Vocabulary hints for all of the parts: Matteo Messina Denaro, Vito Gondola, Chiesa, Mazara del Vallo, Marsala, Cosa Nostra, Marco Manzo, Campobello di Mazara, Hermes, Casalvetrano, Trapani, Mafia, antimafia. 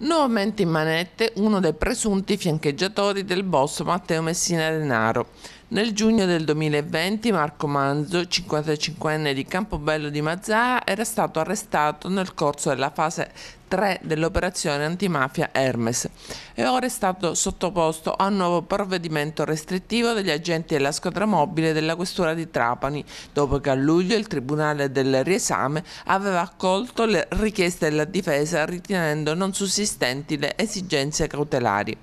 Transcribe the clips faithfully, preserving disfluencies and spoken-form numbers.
nuovamente in manette uno dei presunti fiancheggiatori del boss Matteo Messina Denaro. Nel giugno del duemilaventi Marco Manzo, cinquantacinquenne di Campobello di Mazara, era stato arrestato nel corso della fase tre dell'operazione antimafia Hermes e ora è stato sottoposto a un nuovo provvedimento restrittivo degli agenti della squadra mobile della questura di Trapani, dopo che a luglio il Tribunale del Riesame aveva accolto le richieste della difesa ritenendo non sussistenti le esigenze cautelari.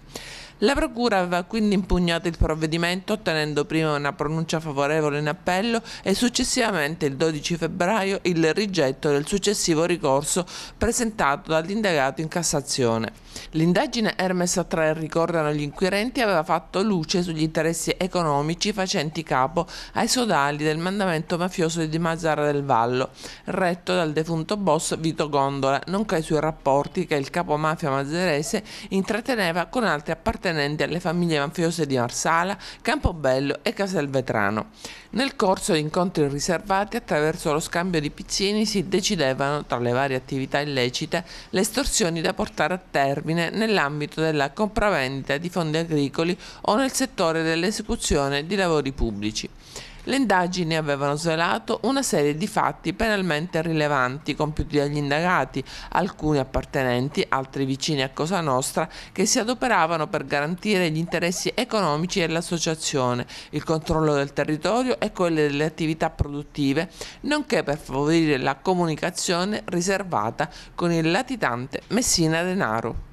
La procura aveva quindi impugnato il provvedimento ottenendo prima una pronuncia favorevole in appello e successivamente il dodici febbraio il rigetto del successivo ricorso presentato dall'indagato in Cassazione. L'indagine Hermes tre, ricordano gli inquirenti, aveva fatto luce sugli interessi economici facenti capo ai sodali del mandamento mafioso di Mazara del Vallo, retto dal defunto boss Vito Gondola, nonché ai suoi rapporti che il capo mafia mazzarese intratteneva con altri appartenenti alle famiglie mafiose di Marsala, Campobello e Casalvetrano. Nel corso di incontri riservati, attraverso lo scambio di pizzini, si decidevano, tra le varie attività illecite, le estorsioni da portare a termine nell'ambito della compravendita di fondi agricoli o nel settore dell'esecuzione di lavori pubblici. Le indagini avevano svelato una serie di fatti penalmente rilevanti compiuti dagli indagati, alcuni appartenenti, altri vicini a Cosa Nostra, che si adoperavano per garantire gli interessi economici dell'associazione, il controllo del territorio e quelle delle attività produttive, nonché per favorire la comunicazione riservata con il latitante Messina Denaro.